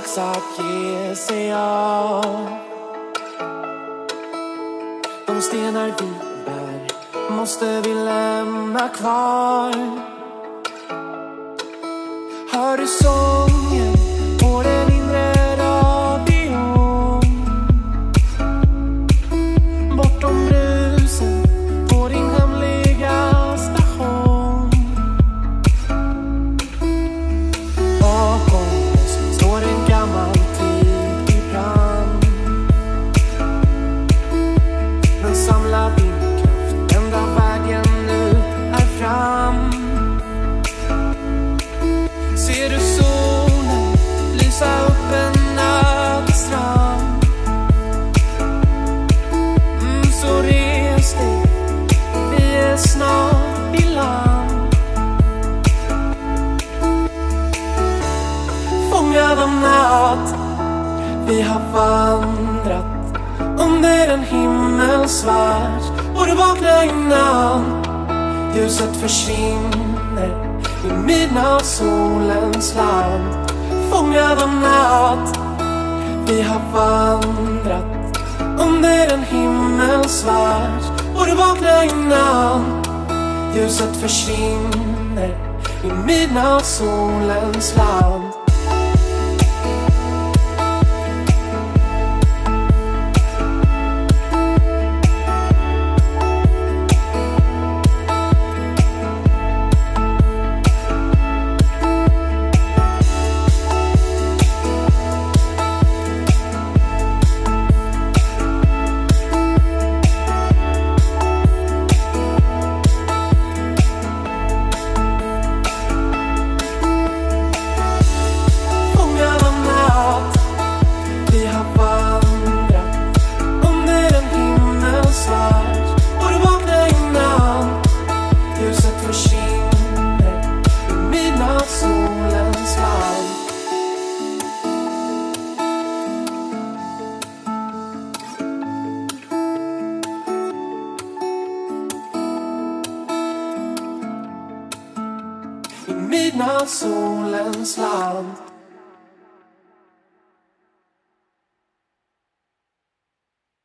dags att ge sig av. De stenar vi bär måste vi lämna kvar. Hör du sången på den inre radion? Bortom rusen på din hemliga station. Bakom oss står en gammal tid i brand. Men samlad din kraft, enda vägen nu är fram. Ser du solen lysa upp en nattstrand? Så res dig, vi är snart i land. Fångad av natt, vi har vandrat under en himmelsvärld. Och du vaknar innan ljuset försvinner i midnattssolens land. Fångad av natt, vi har vandrat under en himmelsvärld. Och du vaknar innan ljuset försvinner i midnattssolens land. Midnattssolens land.